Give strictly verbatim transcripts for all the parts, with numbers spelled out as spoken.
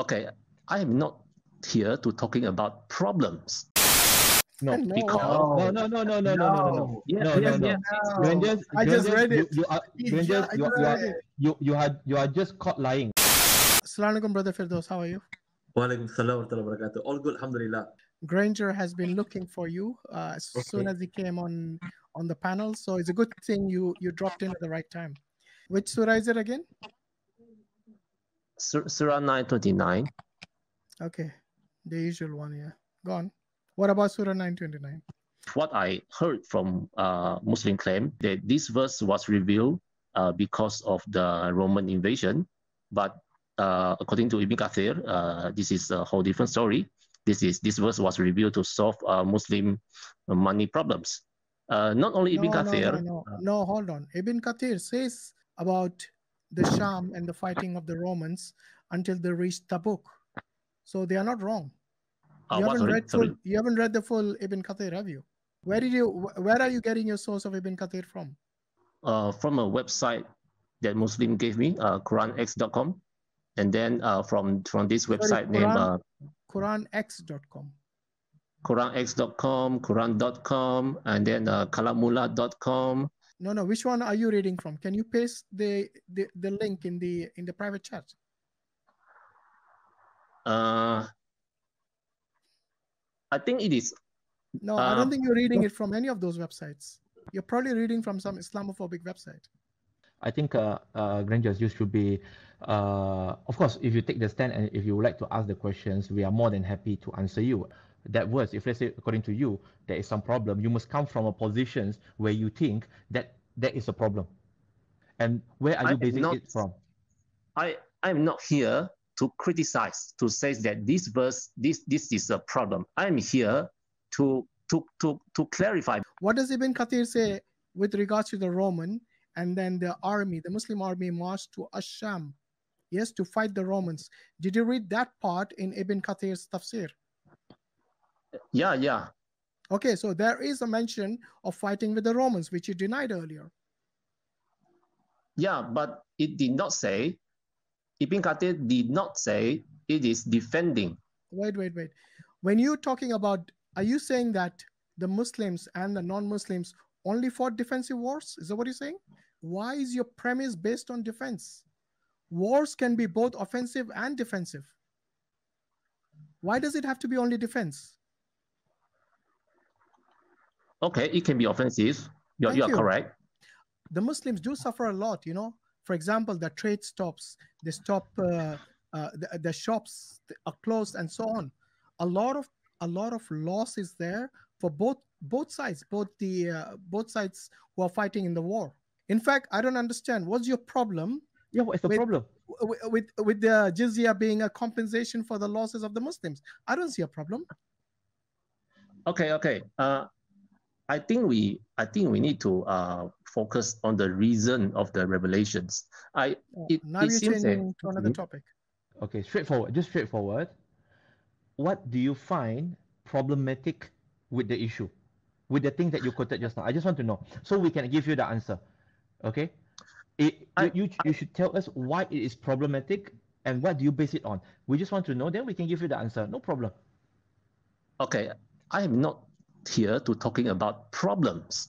Okay, I am not here to talking about problems. No, no, because no, no, no, no, no, no, no, no, yes, no, yes, no, yes, no. Rangers, I just read it. You, you are, Rangers, you, you, are, you, you, are, you are just caught lying. Assalamualaikum, Brother Firdaus. How are you? Waalaikum salam wa barakatuh. All good, alhamdulillah. Granger has been looking for you uh, as okay. soon as he came on on the panel, so it's a good thing you you dropped in at the right time. Which surah is it again? Sur surah nine twenty-nine. Okay, the usual one, yeah. Go on. What about Surah nine twenty-nine? What I heard from uh, Muslim claim that this verse was revealed uh, because of the Roman invasion. But uh, according to Ibn Kathir, uh, this is a whole different story. This is this verse was revealed to solve uh, Muslim money problems. Uh, not only Ibn no, Kathir. No, no, no. Uh, no, hold on. Ibn Kathir says about the Sham and the fighting of the Romans until they reached Tabuk. So they are not wrong. You, uh, haven't what, read full, you haven't read the full Ibn Kathir, have you? Where did you? Where are you getting your source of Ibn Kathir from? Uh, from a website that Muslim gave me, uh, Quran X dot com, and then uh, from from this website Sorry, named Quran, uh, Quran X dot com. Quran X dot com, Quran dot com, and then uh, kalamula dot com. No, no. Which one are you reading from? Can you paste the the, the link in the in the private chat? Uh. I think it is. No, uh, I don't think you're reading it from any of those websites. You're probably reading from some Islamophobic website. I think, uh, uh, Grangers, you should be, uh, of course, if you take the stand and if you would like to ask the questions, we are more than happy to answer you. That verse, if let's say, according to you, there is some problem, you must come from a position where you think that there is a problem. And where are you basing it from? I am not here to criticize, to say that this verse, this this is a problem. I'm here to to to to clarify. What does Ibn Kathir say with regards to the Roman and then the army, the Muslim army marched to Ash-Sham, yes, to fight the Romans? Did you read that part in Ibn Kathir's tafsir? Yeah, yeah. Okay, so there is a mention of fighting with the Romans, which you denied earlier. Yeah, but it did not say. Ibn Kathir did not say it is defending. Wait, wait, wait. When you're talking about, are you saying that the Muslims and the non-Muslims only fought defensive wars? Is that what you're saying? Why is your premise based on defense? Wars can be both offensive and defensive. Why does it have to be only defense? Okay, it can be offensive. You're, you're you. correct. The Muslims do suffer a lot, you know. For example, the trade stops, they stop, uh, uh, the, the shops are closed, and so on. A lot of a lot of loss is there for both both sides, both the uh, both sides who are fighting in the war. In fact, I don't understand. What's your problem? Yeah, what's the with, problem with, with with the jizya being a compensation for the losses of the Muslims? I don't see a problem. Okay, okay. Uh, I think we I think we need to. Uh, Focus on the reason of the revelations. I it, now it seems that, to another topic. Okay, straightforward. Just straightforward. What do you find problematic with the issue, with the thing that you quoted just now? I just want to know, so we can give you the answer. Okay, it, I, you, you you should tell us why it is problematic and what do you base it on. We just want to know, then we can give you the answer. No problem. Okay, I am not here to talking about problems.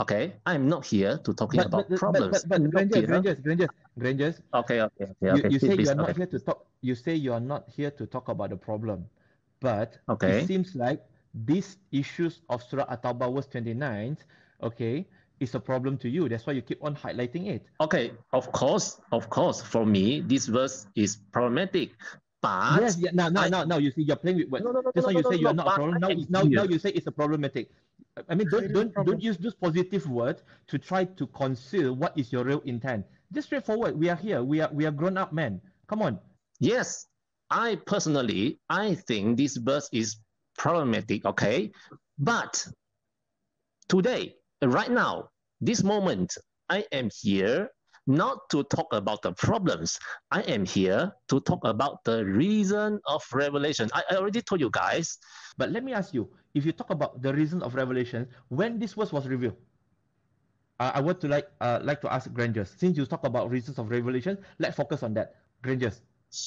Okay, I'm not here to talking but, about but, problems. But, but, but Grangers, Grangers, Grangers, Grangers. Okay, okay, okay. You, okay, you say you are not okay. here to talk. You say you are not here to talk about the problem, but okay. it seems like these issues of Surah At-Taubah verse twenty-nine, okay, is a problem to you. That's why you keep on highlighting it. Okay, of course, of course. For me, this verse is problematic. But yes, yeah, now, now, I, now, now, you see, you're playing with words. No, no, no, That's no, why you no, say no, you're no, not a problem. Now, now, now, you say it's a problematic. I mean, don't don't don't use this positive word to try to conceal what is your real intent. Just straightforward. We are here. We are we are grown up men. Come on. Yes, I personally I think this verse is problematic. Okay, but today, right now, this moment, I am here not to talk about the problems. I am here to talk about the reason of revelation. I, I already told you guys. But let me ask you, if you talk about the reason of revelation, when this verse was revealed, uh, I want to like uh, like to ask Grangers, since you talk about reasons of revelation, let's focus on that. Grangers,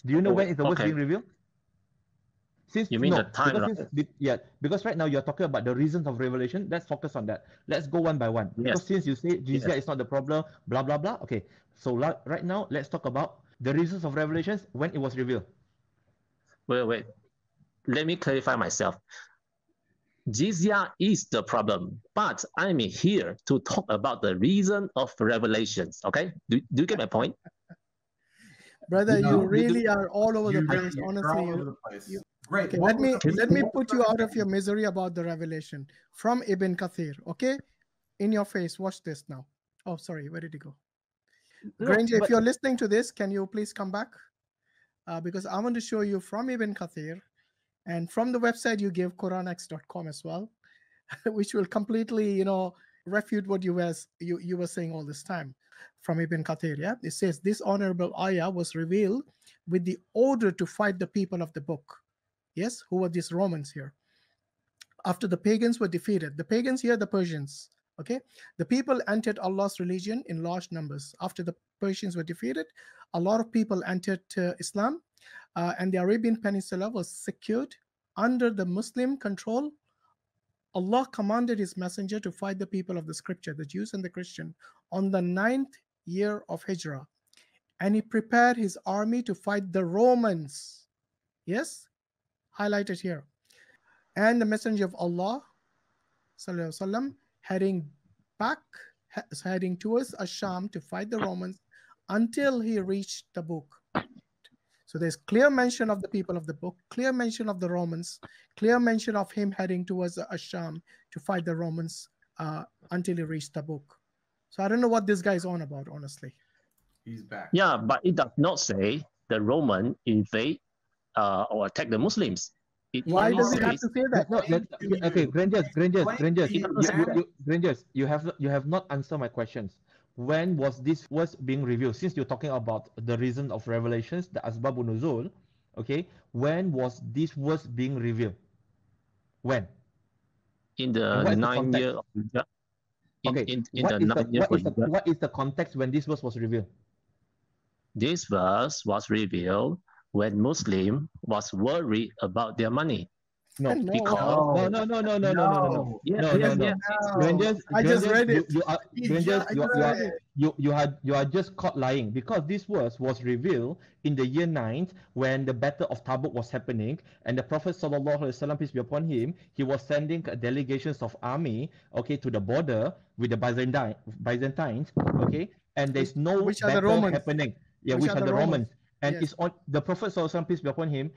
Do you know oh, when is the worst okay. being revealed? Since, you mean no, the time? Because right? since, yeah, because right now you're talking about the reasons of revelation. Let's focus on that. Let's go one by one. Yes. Because since you say Jesus yes. is not the problem, blah, blah, blah. Okay, so la right now, let's talk about the reasons of revelations when it was revealed. Wait, wait. Let me clarify myself. Jizya is the problem, but I'm here to talk about the reason of revelations. Okay? Do, do you get my point? Brother, no, you really are all over the place. Honestly, you, the place. You, Great. Okay, let me let me put you out of your misery about the revelation from Ibn Kathir. Okay, in your face. Watch this now. Oh, sorry. Where did he go? No, Granger, if you're listening to this, can you please come back? Uh, because I want to show you from Ibn Kathir, and from the website you gave, Quran X dot com as well, which will completely, you know, refute what you were you you were saying all this time. From Ibn Kathir, yeah? It says, this honorable ayah was revealed with the order to fight the people of the book. Yes, who were these Romans here? After the pagans were defeated. The pagans here, the Persians, okay? The people entered Allah's religion in large numbers. After the Persians were defeated, a lot of people entered uh, Islam, uh, and the Arabian Peninsula was secured under the Muslim control. Allah commanded his messenger to fight the people of the scripture, the Jews and the Christian, on the ninth year of Hijrah. And he prepared his army to fight the Romans. Yes? Highlighted here. And the messenger of Allah, sallallahu alaihi wasallam, heading back, heading towards Ash-Sham to fight the Romans until he reached Tabuk. So there's clear mention of the people of the book, clear mention of the Romans, clear mention of him heading towards Ash-Sham to fight the Romans uh, until he reached Tabuk. So I don't know what this guy is on about, honestly. He's back. Yeah, but it does not say the Roman invade uh, or attack the Muslims. It Why does it have to say that? No, that okay, Grangers, Grangers, Grangers, you, you, you, Grangers, you have you have not answered my questions. When was this was being revealed? Since you're talking about the reason of revelations, the Asbabu Nuzul, okay, when was this was being revealed? When? In the ninth year. Okay. What is the context when this verse was revealed? This verse was revealed when Muslim was worried about their money. No, no, because... no, no, no, no, no, no, no, no. Yes, no, yes, no, no. Yes, yes. Grangers, I just Grangers, read it. You, you are, Grangers, you, you, are, you, you, are, you are just caught lying, because this verse was revealed in the year ninth when the Battle of Tabuk was happening, and the Prophet sallallahu alaihi wasallam, peace be upon him, he was sending delegations of army, okay, to the border with the Byzantine, Byzantines, okay, and there's no which battle are the Romans? happening. Yeah, which, which are, are the Romans? Romans. And yes. it's on the Prophet sallallahu alaihi wasallam, peace be upon him.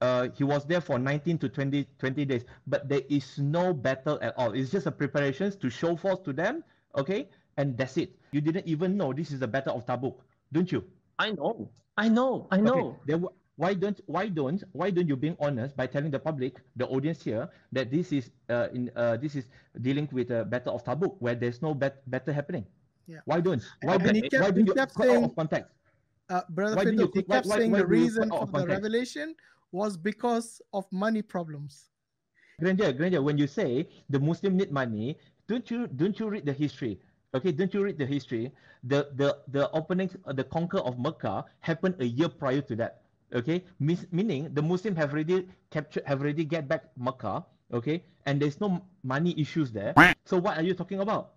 Uh, he was there for nineteen to twenty days, but there is no battle at all. It's just a preparations to show force to them, okay? And that's it. You didn't even know this is the Battle of Tabuk, don't you? I know, I know, I know. Okay. There were, why don't, why don't, why don't you being honest by telling the public, the audience here, that this is uh, in uh, this is dealing with a Battle of Tabuk where there's no bat battle happening? Yeah. Why don't? Why don't? Why, why don't you cut saying, out of context? Uh, Brother Firdaus, he kept why, saying why, why the reason for the revelation was because of money problems. Granger, Granger, when you say the Muslim need money, don't you don't you read the history? Okay, don't you read the history? The the the opening, the conquer of Mecca happened a year prior to that. Okay, Mis meaning the Muslims have already captured, have already get back Mecca. Okay, and there's no money issues there. So what are you talking about?